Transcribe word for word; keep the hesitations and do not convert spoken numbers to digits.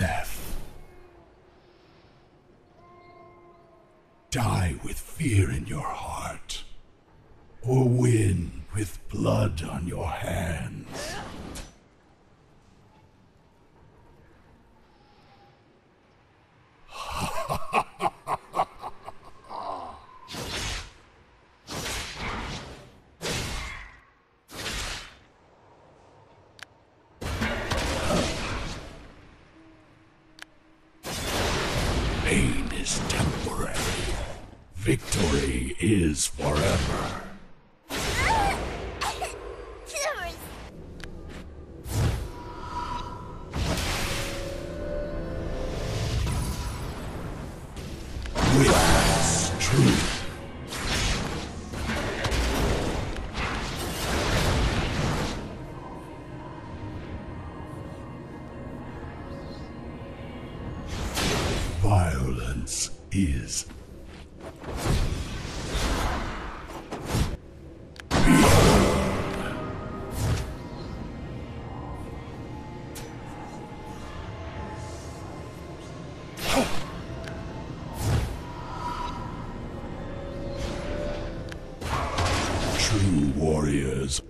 death. Die with fear in your heart, or win with blood on your hands. Pain is temporary. Victory is forever. Witness truth. Violence is true warriors.